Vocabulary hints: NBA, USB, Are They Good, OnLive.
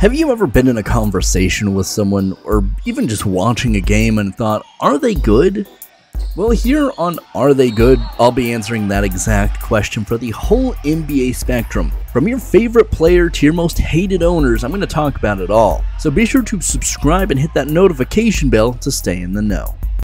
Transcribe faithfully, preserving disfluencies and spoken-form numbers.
Have you ever been in a conversation with someone, or even just watching a game, and thought, are they good? Well, here on Are They Good, I'll be answering that exact question for the whole N B A spectrum. From your favorite player to your most hated owners, I'm going to talk about it all. So be sure to subscribe and hit that notification bell to stay in the know.